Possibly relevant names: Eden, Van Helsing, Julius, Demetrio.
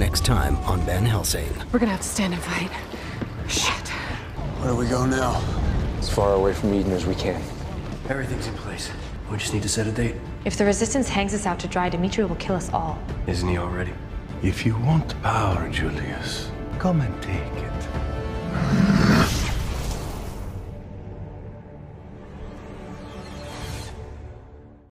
next time on Van Helsing. We're gonna have to stand and fight. Shit. Where do we go now? As far away from Eden as we can. Everything's in place. We just need to set a date. If the Resistance hangs us out to dry, Demetrio will kill us all. Isn't he already? If you want power, Julius, come and take it.